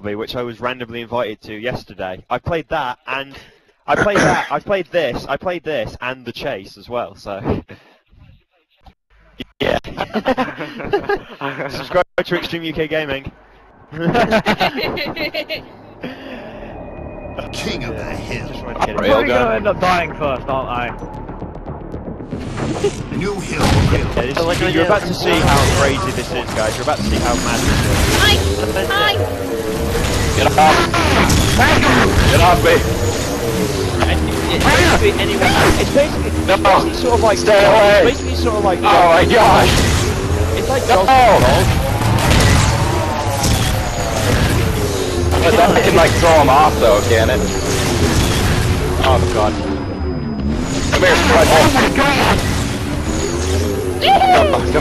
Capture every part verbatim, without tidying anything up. me, which I was randomly invited to yesterday. I played that, and I played that, I played this, I played this, and The Chase as well, so... Yeah. Subscribe to Extreme U K Gaming. King of the Hill. I'm probably gonna end up dying first, aren't I? New hill, hill. Yeah, is, oh, you're about to see how crazy this is, guys. You're about to see how mad this is. Hi! Hi! Get off! Get off me! It's basically anyway. It's basically, no. basically sort of like Stay golf. away! It's basically sort of like golf. Oh my gosh! It's like golf. No. But that can like throw him off though, can it? Oh god. Come here, Spyple. Oh my god! Oh, no.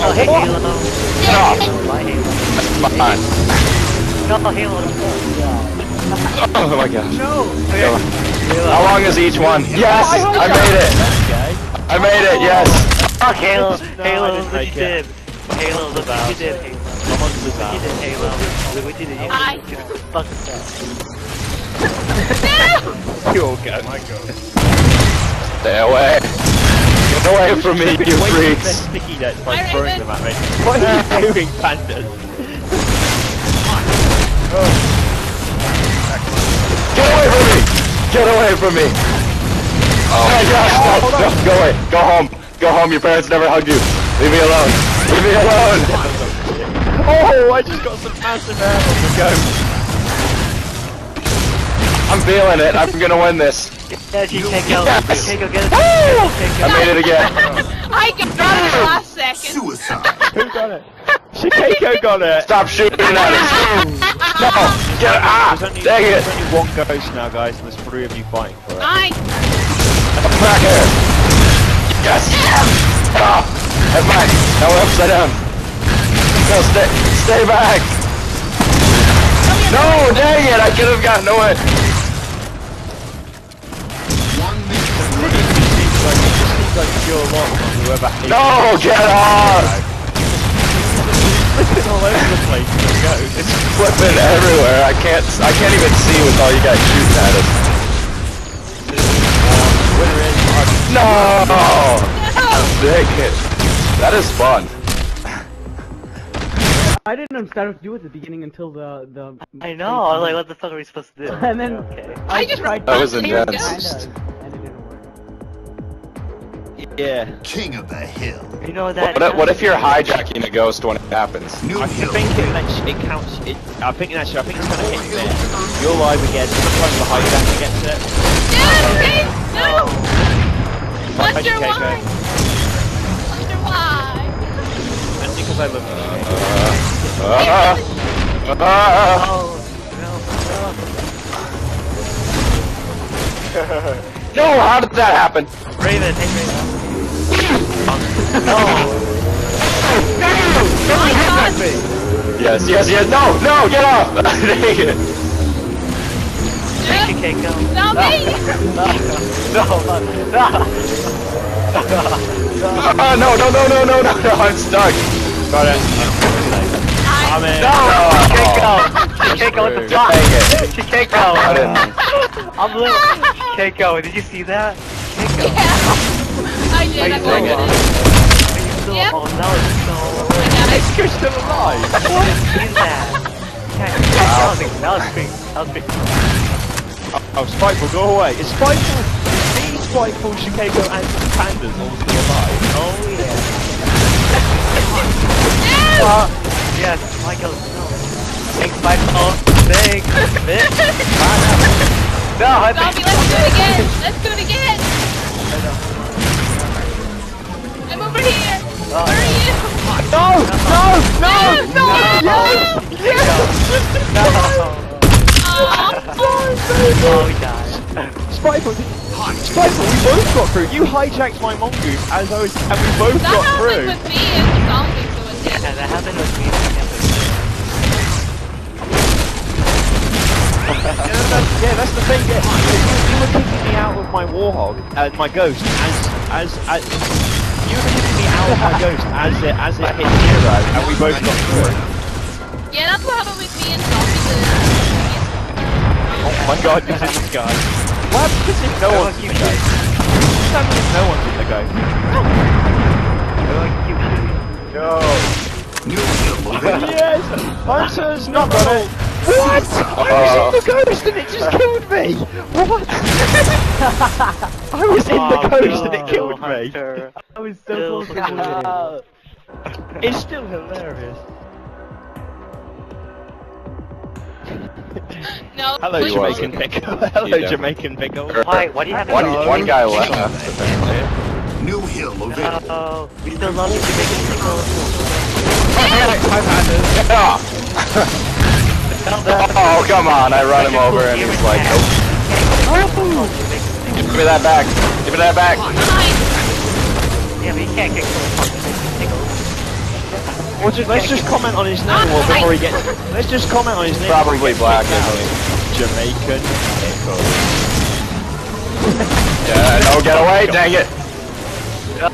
Oh, hey, Halo. Stop! That's mine. No, Halo. Oh my god. No! Halo. How long is each one? Yes! I made it! I made it, yes! Fuck Halo! Halo, look what you did! Halo, look what you did, Halo. Look what you did, Halo. Look what you did, Halo. Fuck yourself. You'll go. My god. Stay away. Get away from me, you freaks. Sticky nets by throwing them at me. What are you doing, pandas? Get away from me! Get away from me! Oh my gosh, no, no, go away. Go home. Go home, your parents never hugged you. Leave me alone. Leave me alone! Oh, I just got some massive ammo to go. I'm feeling it. I'm gonna win this. Yes, you can't go. Yes. You can't go get it. I made it again. I got it last second. Suicide. Who got it? Shikako got it. Stop shooting at us. No, get it. Ah, there's only, dang there's it. There's only one ghost now, guys, and there's three of you fighting for it. I. I'm back here. Yes. Ah, head back. Now we're upside down. No, stay, stay back. No, dang it. I could have gotten away. Like whoever no, it. Get off! It's all over the place. It goes. It's flipping everywhere. I can't. I can't even see with all you guys shooting at us. No! Dick it. That is fun. I didn't understand what to do at the beginning until the the. I know. I was like, what the fuck are we supposed to do? And then okay. I just tried. That was intense. Yeah. King of the Hill. You know that. What, what if you're hijacking a ghost when it happens? New I hill. think it, actually, it counts. It, I think actually, I think it's kind of hit there. You're live again. Sometimes the hijacker gets it. No, no. Wonder why? Wonder why? That's because I love you. Uh, uh, uh, uh, oh no! No! No, how did that happen? Raven, hey Raven. No! No! No! My God! Yes, yes, yes, no! No! Get off! Take it! Take it, Keiko. No, me! No! No! No! No! No! No! No! No! No! No! I'm stuck! Got it. I'm in. No! Keiko! Keiko, what the fuck? Keiko! I'm losing. Keiko, did you see that? Keiko. Yeah. I did. I got it. Are you still alive? No, it's still alive. It's you're still alive. What is that? That was big. That was big. Oh, Spyple, go away. It's Spyple. These Spyple, Shikako, and Pandas all still alive. Oh yeah. uh, yes, Michael. No. Thanks, Spyple. Thanks, bitch. No, I think Bobby, let's do it again! Let's do it again! I'm over here! Where are you? No! No! No! No! No! No! Aw, oh, we died. Spyple, Spyple, we both got through! You hijacked my Mongoose as I was, and we both got through! That happened with me and the zombies, so it did. Yeah, that happened with me and the zombies. Yeah, that's, yeah, that's the thing. Yeah. You, you were kicking me out with my Warhog and my Ghost as as, as You were literally out of my Ghost as it, as it hit zero, and we both got through. Yeah, that's what happened with me and Tom. Oh my god, this is this guy. What? This is no one's in the Ghost. No one's in the Ghost. No. Yes! Hunter's not got it! What? I was in the Ghost and it just killed me! What? I was in the Ghost and it killed me! I was so close to it. It's still hilarious. No, hello Jamaican Pickle. Hello Jamaican Pickle. Why, why do you have one, one guy left? New Hill available. Oh, we still love Jamaican Pickle. Oh, come on, I run him over and he's like, nope. Give me that back. Give me that back. Yeah, but you can't get Well, just, let's just comment on his name or before he gets. Let's just comment on his name. Probably black, isn't he? Jamaican Pickle. Yeah, no, get away, dang it! Oh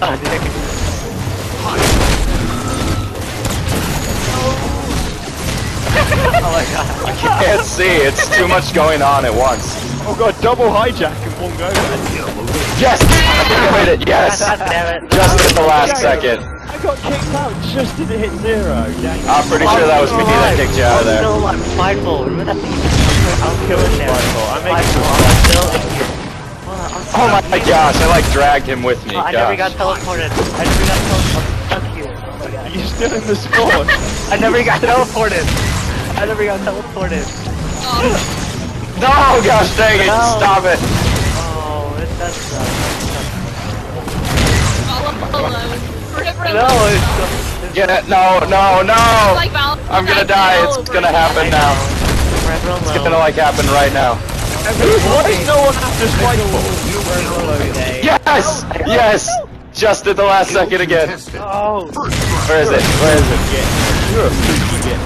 my god. I can't see, it's too much going on at once. Oh god, double hijack in one go. Yes! I think I made it, yes! Just at the last second. I got kicked out just as it hit zero. Yeah, I'm pretty sure that was me that kicked you out of there. No, I'm Spyple. Remember that thing? I'm killing Spyple. I'm making sure. Oh my gosh, I like dragged him with me. I never got teleported. I never got teleported. Are you still in the spawn? I never got teleported. I never got teleported. No, gosh dang it, stop it. Oh, it does suck. All alone. No, it's... Get it! No, no, no! I'm gonna die, it's gonna happen now. It's gonna like happen right now. Why does no one have to spike for? Yes! Yes! Just at the last second again. Where is it? Where is it? You're a freaky get.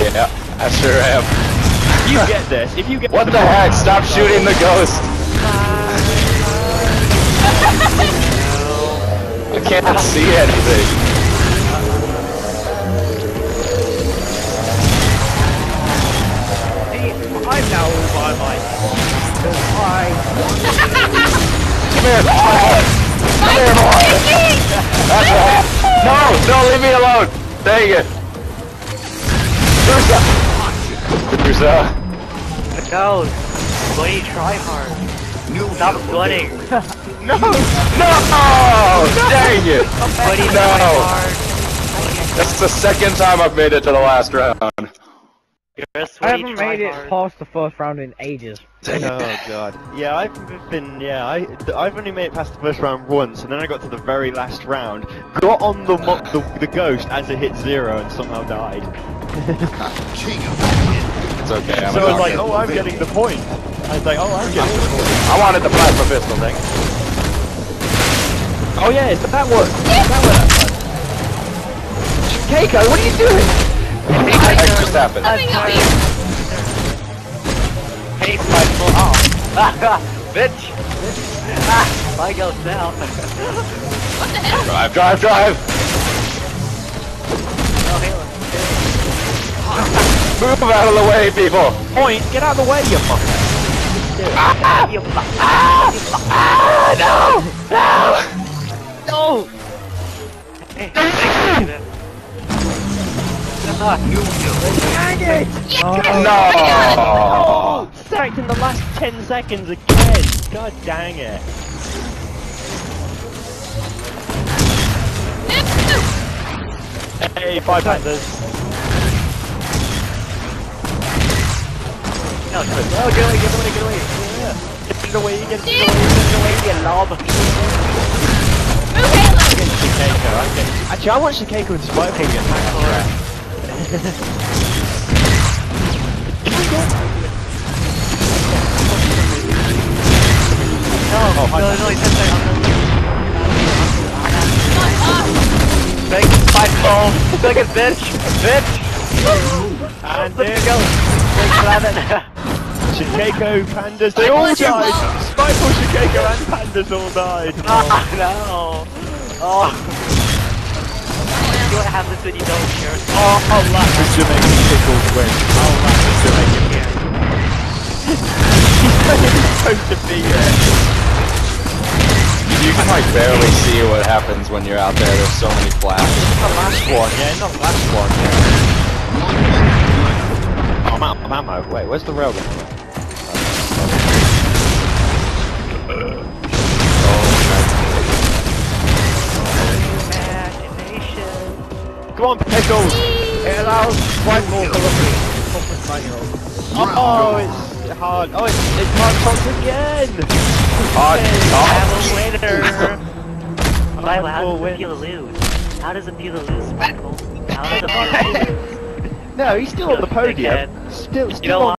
Yeah, I sure am. You get this, if you get this. What the heck? Stop shooting the Ghost! I can't see anything. I'm now all by myself. I Come here, boy! Come here, boy! That's right. No! No, leave me alone! Dang it! Cruza! Cruza! No! Bloody try hard. Stop flooding! No! No! No! Dang it! No! That's the second time I've made it to the last round. I haven't made it past the first round in ages. Oh god. Yeah, I've been, yeah, I, I've only made it past the first round once, and then I got to the very last round, got on the mo the, the Ghost as it hit zero, and somehow died. It's okay, I'm So I was like, oh, I'm getting the point. I was like, oh, I'm getting the point. I wanted the plasma pistol thing. Oh yeah, it's the bat work! Bat work! Shikako, what are you doing? That just happened. Hey, Spyple! Oh! Bitch! Ah! I go down. What the hell? Drive, drive, drive! Oh, Halo. Move out of the way, people! Point! Get out of the way, you fucker! Ah! Ah! Ah! No! No! No! Hey, dang it! No! Sacked in the last ten seconds again! God dang it! Hey, five Panthers! No, no, no, get away, get away, get away! Get away, get away, get away, get away, Shikako, I think. Actually, I want Shikako and Spyple get attacked on that. No, no, no, he said that. Thank you, Spyple. Take it, bitch. Bitch. And there you go. Shikako, Pandas, they all died. Spyple, Shikako, and Pandas all died. Oh, no. Oh. See what happens when you don't share. Oh, how lucky the Jamaican Pickles win. How lucky the Jamaican Pickles win. He's supposed to be there. You can like barely see what happens when you're out there. There's so many flashes. It's not last one, yeah. It's not last one, yeah. Oh, I'm out. I'm out. My... Wait, where's the railgun? Come on, Pickles! It allows Spyple to look at the manual. Oh, it's hard. Oh, it's, it's hard talks again! Hard talks! Spyple, how does the Pila lose? How does the Pila lose, Spyple? How does the Pila lose? No, he's still on the podium. Still, still on